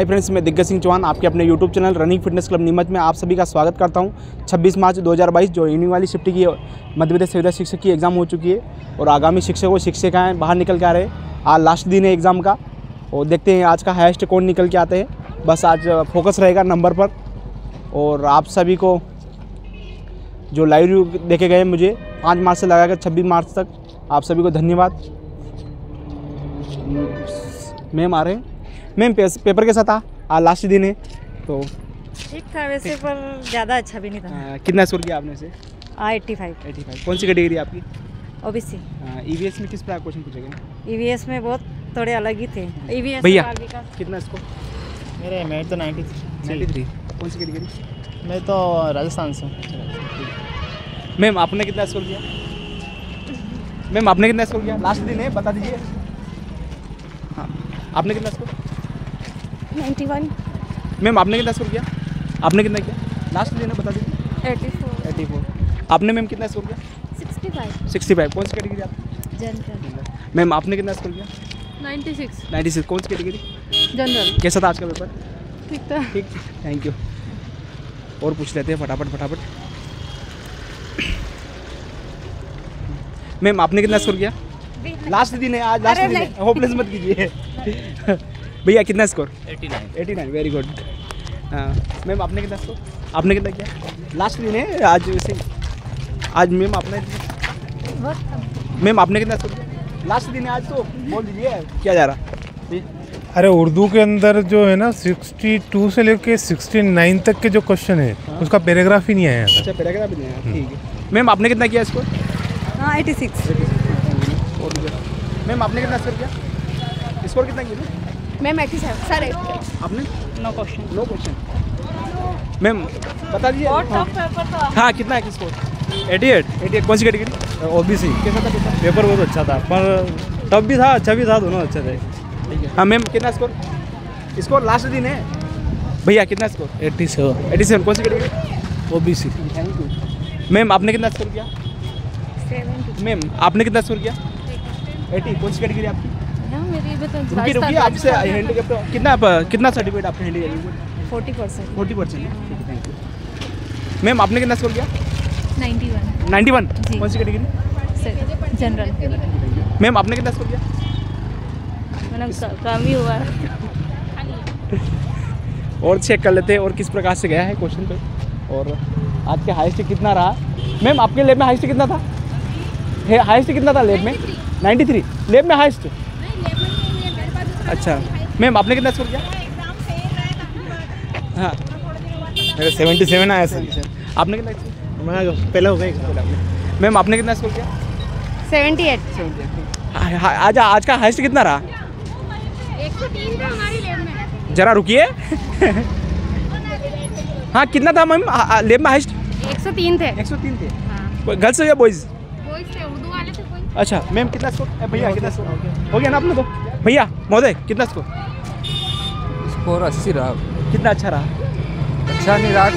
Hi friends, मैं दिग्गज सिंह चौहान आपके अपने YouTube channel running fitness club Neemuch में आप सभी का स्वागत करता हूं। 26 मार्च 2022 जो यूनिवर्सिटी वाली शिफ्ट की मध्य प्रदेश संविदा शिक्षक की एग्ज़ाम हो चुकी है और आगामी शिक्षकों शिक्षिकाएँ बाहर निकल के आ रहे हैं। आज लास्ट दिन है एग्ज़ाम का और देखते हैं आज का हाईएस्ट कौन निकल के आते हैं। बस आज फोकस रहेगा नंबर पर। और आप सभी को जो लाइव देखे गए मुझे 5 मार्च से लगाकर 26 मार्च तक, आप सभी को धन्यवाद। मैम आ रहे हैं, मैम पेपर कैसा था? आज लास्ट दिन है तो ठीक था वैसे, पर ज़्यादा अच्छा भी नहीं था। कितना स्कोर किया आपने से? 85। कौन सी कैटेगरी आपकी? ओबीसी। ईवीएस में किस पर क्वेश्चन पूछेगा? ईवीएस में बहुत थोड़े अलग ही थे। ईवीएस भैया कितना स्कोर? मेरे मैं तो 93। कौन सी कैटेगरी? मैं तो राजस्थान से। मैम आपने कितना स्कोर किया? मैम आपने कितना स्कोर किया? लास्ट दिन है, बता दीजिए। हाँ, आपने कितना स्कोर? 91। मैम आपने कितना स्कोर किया? आपने कितना किया लास्ट दिन है, बता दीजिए। 84। आपने मैम कितना स्कोर किया? 65। कौन सी कैटेगरी आप? जनरल। मैम आपने कितना स्कोर किया? 96। कौन सी कैटेगरी? जनरल। कैसा था आज का पेपर? ठीक था। Thank you. और पूछ लेते हैं फटाफट। मैम आपने कितना स्कोर किया? लास्ट दिन है आज, लास्ट दिन है, होपलेस मत कीजिए। भैया कितना स्कोर? 89। Very good. मैम आपने कितना स्कोर? आपने कितना किया? लास्ट दिन है आज वैसे। आज मैम आपने, मैम आपने कितना स्कोर? लास्ट दिन है आज तो बोल दीजिए क्या जा रहा। अरे उर्दू के अंदर जो है ना 62 से लेके 69 तक के जो क्वेश्चन है उसका पैराग्राफ ही नहीं आया। अच्छा, पैराग्राफ ही नहीं आया, ठीक है। मैम आपने कितना किया स्कोर? 86। मैम आपने कितना स्कोर किया? स्कोर कितना किया? मैम 87। सर आपने? No question. मैम बता दीजिए। हाँ, कितना है स्कोर? 88। कौन सी कैटेगरी? ओबीसी। कैसा था पेपर? पेपर बहुत अच्छा था, पर टफ भी था, अच्छा भी था, दोनों अच्छे थे। हाँ मैम कितना स्कोर? स्कोर लास्ट दिन है। भैया कितना स्कोर? 87। कौन सी category? OBC. Thank you. Ma'am आपने कितना स्कोर किया? मैम आपने कितना स्कोर किया? 80। कौन सी कैटेगरी आपकी? रुकिए, आपसे हैंडीकैप कितना सर्टिफिकेट आपके हैंडीकैप? 40%। Thank you. मैम आपने कितना स्कोर किया? 91। कौन सी कैटेगरी? जनरल। मैम आपने कितना स्कोर किया? मैडम कम ही हुआ। और चेक कर लेते हैं और किस प्रकार से गया है क्वेश्चन पे और आज के हाईएस्ट कितना रहा। मैम आपके लैब में हाईएस्ट कितना था? हाईएस्ट कितना था लैब में? 93। लैब में हाईएस्ट। अच्छा, मैम आपने कितना स्कोर किया? हाँ, 77 आया सर। आपने कितना? पहला हो गया। मैम आपने कितना स्कोर किया? 78। आज का हाईएस्ट कितना रहा? 103 था हमारी लैब में। जरा रुकिए। हाँ, कितना था मैम लैब में हाईएस्ट? 103 थे। 103 थे। गर्ल्स या बॉयज़? बॉयज़ थे, उर्दू वाले थे। अच्छा, मैम कितना स्कोर? भैया कितना स्कोर हो गया ना आपने तो? भैया महोदय कितना स्कोर? स्कोर 80 रहा। कितना अच्छा रहा? अच्छा नहीं रहा,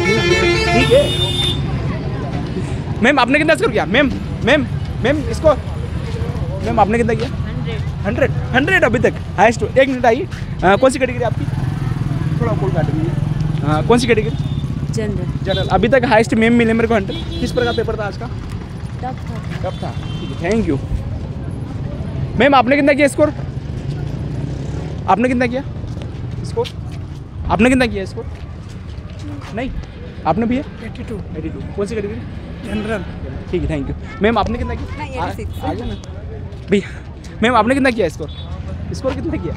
ठीक है। मैम आपने कितना स्कोर किया? Ma'am score? मैम आपने कितना किया? 100। अभी तक हाईएस्ट। एक मिनट आई, कौन सी कैटेगरी आपकी? थोड़ा कोल काट दीजिए। कौन सी कैटेगरी? जनरल। अभी तक हाईएस्ट मैम मिले मेरे को 100। किस प्रकार पेपर था आज का? टफ था, ठीक है। Thank you. मैम आपने कितना किया स्कोर? आपने कितना किया स्कोर? आपने कितना किया स्कोर? नहीं, आपने भी है? 82। कौन सी कैटेगरी? जनरल। ठीक है, थैंक यू। मैम आपने कितना किया? भैया मैम आपने कितना किया स्कोर? स्कोर कितना किया?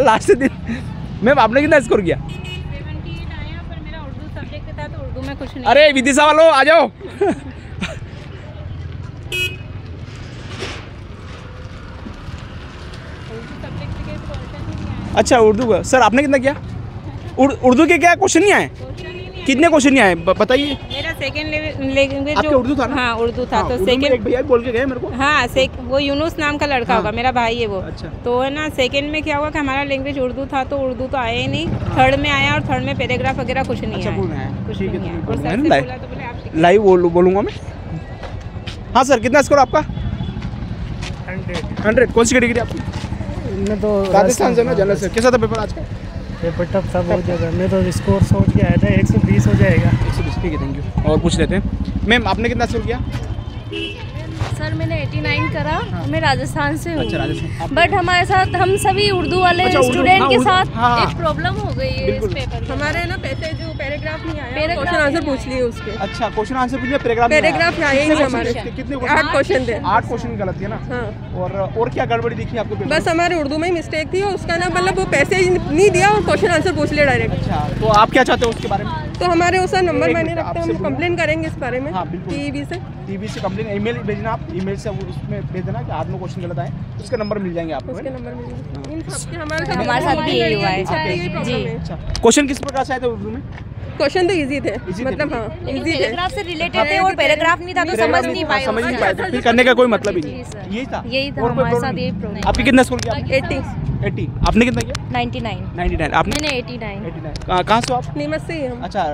लास्ट दिन। मैम आपने कितना स्कोर किया? 78 आया, पर मेरा उर्दू सब्जेक्ट था तो उर्दू में कुछ नहीं। अरे विदिशा वालों आ जाओ। अच्छा, उर्दू का सर आपने कितना किया? उर्दू के क्या क्वेश्चन नहीं आए? कितने क्वेश्चन नहीं आए बताइए? मेरा सेकंड लैंग्वेज जो उर्दू था ना? हाँ, उर्दू था। हाँ, तो सेकंड एक भैया बोल के गए मेरे को। हाँ, वो यूनुस नाम का लड़का होगा, मेरा भाई है वो। अच्छा। तो है ना, सेकंड में क्या हुआ कि हमारा लैंग्वेज उर्दू था तो उर्दू तो आया ही नहीं। थर्ड में आया, और थर्ड में पैराग्राफ वगैरह कुछ नहीं आया। लाइव बोलूँगा मैं। हाँ सर, कितना स्कोर आपका? 100। कौन सी डिग्री आपकी? तो राजस्थान से ना, जनरल से। कैसा था पेपर आज का? पेपर टफ था बहुत ज़्यादा। मैं तो स्कोर सोच के आया था 120 हो जाएगा। 120, ठीक है, थैंक यू। और पूछ लेते हैं मैम, आपने कितना स्कोर किया? सर मैंने 89 करा। हाँ। मैं राजस्थान से हूँ। अच्छा, बट हमारे साथ हम सभी उर्दू वाले स्टूडेंट के साथ एक प्रॉब्लम हो गई है इस पेपर। हमारे ना पैसे जो पैराग्राफ नहीं आया, क्वेश्चन आंसर पूछ लिए उसके। अच्छा, क्वेश्चन आंसर पूछ लिया, पैराग्राफ आया ही नहीं हमारे। कितने? 8 क्वेश्चन थे। 8 क्वेश्चन गलत है ना। और क्या गड़बड़ी दिखी आपको? बस हमारे उर्दू में ही मिस्टेक थी और उसका ना मतलब वो पैसे नहीं दिया और क्वेश्चन आंसर पूछ लिया डायरेक्ट। अच्छा, तो आप क्या चाहते हो उसके बारे में? तो हमारे उसका नंबर मैंने रखते हैं, हम कंप्लेन करेंगे इस बारे में। हाँ, टीवी से कंप्लेन ईमेल भेजना, आप ईमेल से उसमें भेज देना कि आपने क्वेश्चन गलत आए, उसके नंबर मिल जाएंगे आपको। उसके नंबर मिल जाएंगे। इन सब के हमारे साथ भी यही हुआ है जी। क्वेश्चन किस प्रकार से आए थे उर्दू में? क्वेश्चन तो इजी थे, मतलब हाँ इजी थे, पैराग्राफ से रिलेटेड थे और पैराग्राफ नहीं था तो समझ नहीं पाए। फिर करने का कोई मतलब ही नहीं, यही था हमारे साथ यही प्रॉब्लम। आपकी कितना स्कोर किया? 80। आपने कितना किया? 99। आपने? मैंने 89। कहाँ से आप? नीमच से ही हम। अच्छा,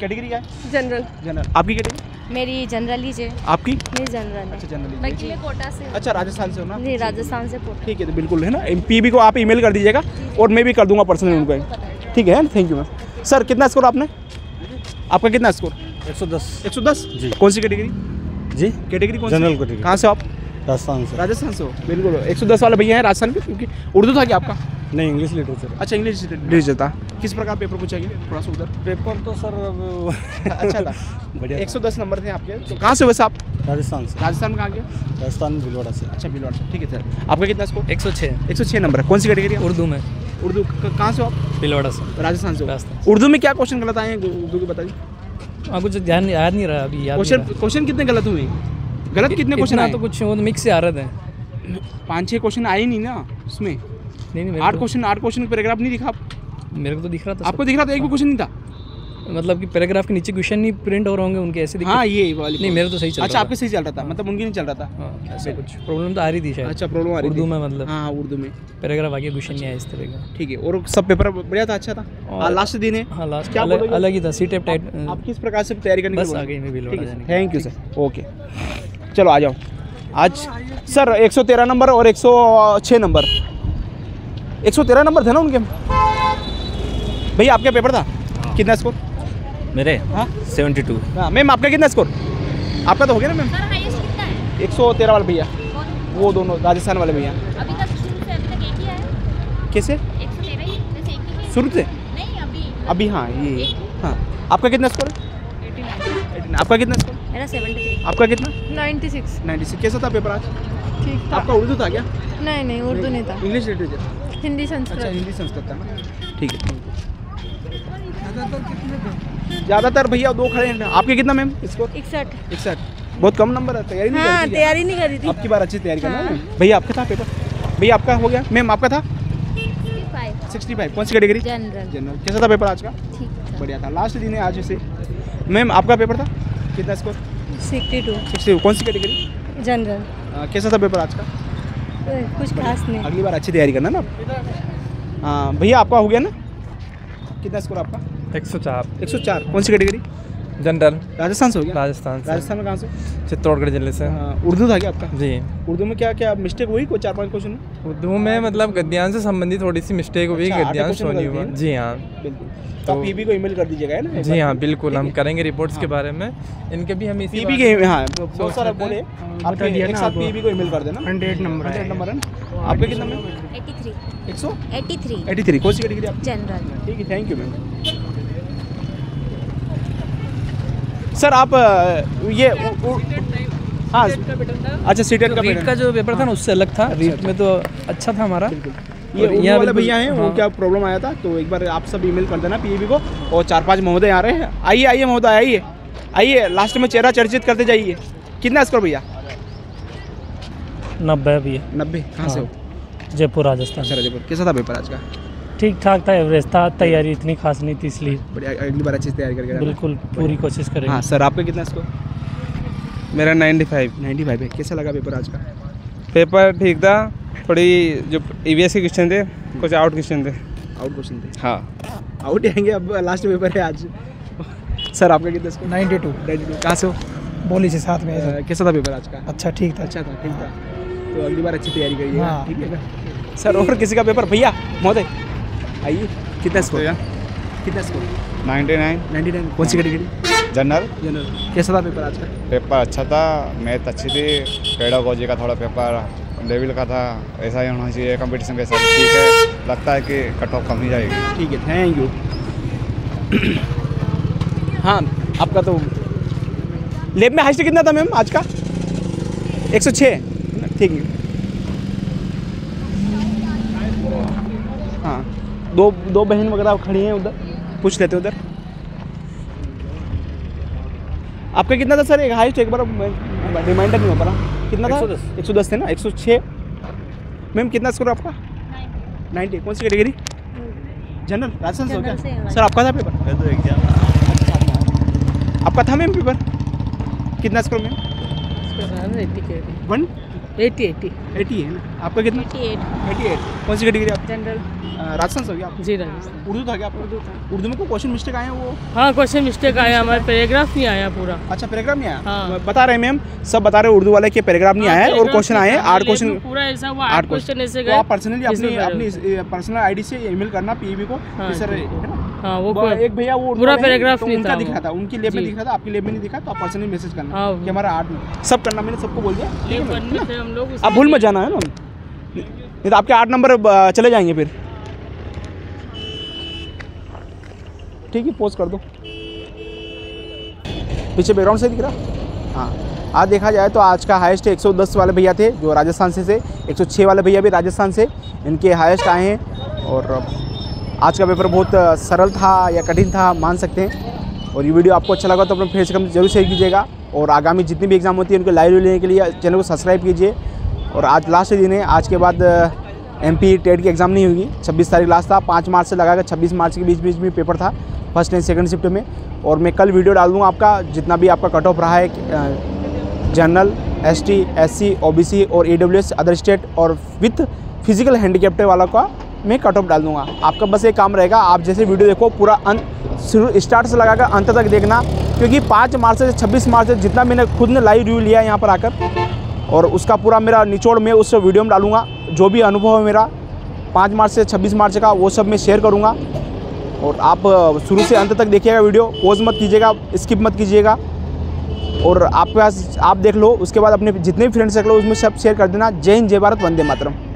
कैटेगरी क्या है? जनरल। आपकी कैटेगरी? मेरी जनरल ही है। आपकी? मेरी जनरल। अच्छा, जनरल। बाकी मैं कोटा से। अच्छा, राजस्थान से हो ना? जी, राजस्थान से कोटा। ठीक है, तो बिल्कुल है ना, MPEB को आप ईमेल कर दीजिएगा और मैं भी कर दूंगा पर्सनल उनको। ठीक है, थैंक यू मैम। सर कितना स्कोर आपने? आपका कितना स्कोर? 110। 110 जी। कौन सी कैटेगरी? जी, कैटेगरी कौन? General category. कहाँ से आप? राजस्थान से। राजस्थान से हो, बिल्कुल। 110 वाले भैया हैं राजस्थान के, क्योंकि उर्दू था क्या आपका? नहीं, इंग्लिश लिटरेचर। अच्छा, इंग्लिश लिटरेचर था। किस प्रकार पेपर पूछा गया? थोड़ा सा उधर पेपर तो सर अच्छा था, बढ़िया। 110 नंबर थे आपके। तो कहाँ से? वैसे आप? राजस्थान से। राजस्थान में कहाँ के? राजस्थान बिलवाड़ा से। अच्छा, बिलवाड़ा से, ठीक है सर। आपका कितना स्कोर? 106। 106 नंबर। कौन सी कैटेगरी? उर्दू में। उर्दू। कहाँ से आप? बिलवाड़ा से। राजस्थान से। उर्दू में क्या क्वेश्चन गलत आए हैं उर्दू के, बताइए? कुछ ध्यान याद नहीं रहा अभी। क्वेश्चन कितने गलत हुए? गलत कितने क्वेश्चन आए? तो कुछ मिक्स से आ रहे थे, 5-6 क्वेश्चन आए नहीं ना उसमें। नहीं, 8 क्वेश्चन पैराग्राफ नहीं दिखा आप? मेरे को तो दिख रहा था। आपको दिख रहा था? एक भी क्वेश्चन नहीं था, मतलब कि पैराग्राफ के नीचे क्वेश्चन नहीं प्रिंट हो रहे होंगे उनके, ऐसे दिख। हाँ, ये वाली। नहीं, मेरा तो सही चल रहा था। अच्छा, आपके सही चल रहा था, मतलब उनके नहीं चल रहा था। ऐसे कुछ प्रॉब्लम तो आ रही थी शायद। अच्छा, प्रॉब्लम आ रही उर्दू में, मतलब? हाँ, उर्दू में पैराग्राफ आगे क्वेश्चन नहीं आया इस तरह का। ठीक है, और सब पेपर बढ़िया था, अच्छा था। लास्ट दिन है। हाँ, लास्ट अलग ही था। सीटेप टाइट आप किस प्रकार से तैयारी करनी? बस आगे मैं बिलवाड़ा। थैंक यू सर, ओके, चलो आ जाओ। आज सर 113 नंबर और 106 नंबर। 113 नंबर थे ना उनके। भैया आपका पेपर था? कितना स्कोर? मेरे? हाँ, 72। हाँ मैम, आपका कितना स्कोर? आपका तो हो गया ना मैम? 113 वाले भैया, वो दोनों राजस्थान वाले भैया। कैसे शुरू से? अभी हाँ, ये हाँ। आपका कितना स्कोर? 89। आपका कितना स्कोर? मेरा 73। आपका कितना? 96। कैसा था पेपर आज? ठीक था। आपका उर्दू था क्या? नहीं, उर्दू नहीं था, इंग्लिश लिटरेचर। हिंदी संस्कृत। अच्छा, हिंदी संस्कृत था ना, ठीक है। ज़्यादातर भैया दो खड़े हैं। आपके कितना मैम स्कोर? 61। बहुत कम नंबर है, तैयारी नहीं करी थी। आपकी बार अच्छी तैयारी करना। भैया आपका था पेपर? भैया आपका हो गया। मैम आपका था? 65। कौन सी कैटेगरी? जनरल। कैसा था पेपर आज का? बढ़िया था, लास्ट दिन है आज से। मैम आपका पेपर था? कितना स्कोर? 62। कौन सी कैटेगरी? जनरल। कैसा था पेपर आज का? कुछ खास नहीं। अगली बार अच्छी तैयारी करना ना। हाँ भैया आपका हो गया ना? कितना स्कोर आपका? 104। 104। कौन सी कैटेगरी? जनरल। राजस्थान से हो गया? राजस्थान में कहाँ से? चित्तौड़गढ़ जिले से। उर्दू था क्या आपका? जी। उर्दू में क्या क्या मिस्टेक हुई? कोई 4-5 क्वेश्चन? उर्दू में मतलब गद्यांश से संबंधित थोड़ी सी मिस्टेक हुई। गद्यांश होनी हुआ। जी हाँ, बिल्कुल। तो पीबी को ईमेल कर दीजिएगा, है ना? जी हाँ, बिल्कुल, हम करेंगे रिपोर्ट्स के बारे में। इनके भी हम इसी पीबी के हाँ बहुत सारा बोले आपके एक साथ पीबी को ईमेल कर देना। 100 नंबर है। आपका कितना मैम? 83। 183। 83। कौन सी कैटेगरी आप? जनरल। ठीक है, थैंक यू मैम। सर आप ये हाँ, अच्छा सीटेट का रीट का जो पेपर था ना उससे अलग था। रीट में तो अच्छा था हमारा। ये उर्दू वाले भैया हैं, वो क्या प्रॉब्लम आया था, तो एक बार आप सब ईमेल कर देना पीईबी को। और 4-5 महोदय आ रहे हैं। आइए महोदय, आइए लास्ट में चेहरा चर्चित करते जाइए। कितना स्कोर भैया? 90 भैया। 90। कहाँ से हो? जयपुर, राजस्थान। जयपुर। कैसा था पेपर आज का? ठीक ठाक था, एवरेज था, तैयारी इतनी खास नहीं थी इसलिए। बढ़िया, अगली बार अच्छी तैयारी करके बिल्कुल पूरी कोशिश करेंगे। हाँ सर, आपका कितना स्कोर? मेरा 95 है। कैसा लगा पेपर आज का? पेपर ठीक था, थोड़ी जो EVS के क्वेश्चन थे कुछ आउट क्वेश्चन थे। हाँ, आउट आएंगे, अब लास्ट पेपर है आज। सर आपका कितना स्कोर? 92। कहाँ से हो? बोली से साथ में। कैसा था पेपर आज का? अच्छा, ठीक था। तो अगली बार अच्छी तैयारी करिएगा। हाँ। ठीक है सर। और किसी का पेपर भैया महोदय आइए। कितना स्कोर? 99। 99 कौन सी कैटेगरी? जनरल। कैसा था पेपर आज का? पेपर अच्छा था, मैथ अच्छी थी, पेडागोजी का थोड़ा पेपर लेवल का था, ऐसा ही होना चाहिए कंपटीशन के साथ। ठीक है, लगता है कि कट ऑफ कम ही जाएगी। ठीक है, थैंक यू। हाँ, आपका तो लेब में हाइस्ट कितना था मैम आज का? 106। ठीक है। हाँ, दो बहन वगैरह खड़ी हैं उधर, पूछ लेते हैं उधर। आपका कितना था सर एक हाइस्ट? एक बार रिमाइंडर नहीं हो पा रहा, कितना था? 110 थे ना? 106। मैम कितना स्कोर आपका? 90। कौन सी कैटेगरी? जनरल। राजस्थान से हो गया सर। आपका था पेपर? मैं तो एग्जाम। आपका था मैम पेपर? कितना स्कोर मैम? 80 है ना? आपका कितना? 88। कौन सी कैटेगरी आप? जनरल। राजस्थान से हो गया आप? जी राजस्थान। उर्दू था क्या आपका? उर्दू था। उर्दू में कोई क्वेश्चन मिस्टेक आया वो? हाँ, क्वेश्चन मिस्टेक आया, हमारा पैराग्राफ नहीं आया पूरा। अच्छा, पैराग्राफ नहीं आया? हाँ। बता रहे मैम, सब बता रहे उर्दू वाले के पैराग्राफ नहीं आया और क्वेश्चन आए 8 क्वेश्चन पूरा ऐसा हुआ। 8 क्वेश्चन ऐसे गए। आप पर्सनली अपनी पर्सनल आईडी से ईमेल करना पीईबी को सर। हाँ, वो एक भैया वो पूरा पैराग्राफ उनका दिख रहा था, उनकी लेब में दिख रहा था, आपकी लेब में नहीं दिखा, तो आप पर्सनली मैसेज करना कि हमारा 8 सब करना। मैंने सबको बोल दिया, आप भूल मत जाना है ना, नहीं तो आपके 8 नंबर चले जाएंगे फिर। ठीक है, पोस्ट कर दो। पीछे बैकग्राउंड से दिख रहा। हाँ, आज देखा जाए तो आज का हाईएस्ट 110 वाले भैया थे जो राजस्थान से 106 वाले भैया भी राजस्थान से, इनके हाईएस्ट आए हैं। और आज का पेपर बहुत सरल था या कठिन था मान सकते हैं। और ये वीडियो आपको अच्छा लगा तो अपने फ्रेंड्स को जरूर शेयर कीजिएगा। और आगामी जितनी भी एग्ज़ाम होती है उनके लाइव लेने के लिए चैनल को सब्सक्राइब कीजिए। और आज लास्ट दिन है, आज के बाद MP TET की एग्ज़ाम नहीं होगी। 26 तारीख लास्ट था, 5 मार्च से लगाकर 26 मार्च के बीच में पेपर था फर्स्ट एंड सेकंड शिफ्ट में। और मैं कल वीडियो डाल दूँगा आपका जितना भी आपका कट ऑफ रहा है, जनरल, ST, SC, OBC और AWS अदर स्टेट और विथ फिजिकल हैंडीकैप्ट वाला का मैं कट ऑफ डाल दूँगा। आपका बस एक काम रहेगा, आप जैसे वीडियो देखो पूरा स्टार्ट से लगाकर अंत तक देखना, क्योंकि 5 मार्च से 26 मार्च से जितना मैंने खुद ने लाइव रिव्यू लिया है यहाँ पर आकर, और उसका पूरा मेरा निचोड़ मैं उस वीडियो में डालूंगा। जो भी अनुभव है मेरा 5 मार्च से 26 मार्च का वो सब मैं शेयर करूंगा। और आप शुरू से अंत तक देखिएगा वीडियो, पॉज मत कीजिएगा, स्किप मत कीजिएगा। और आपके पास आप देख लो, उसके बाद अपने जितने भी फ्रेंड्स देख लो उसमें सब शेयर कर देना। जय हिंद, जय भारत, वंदे मातरम।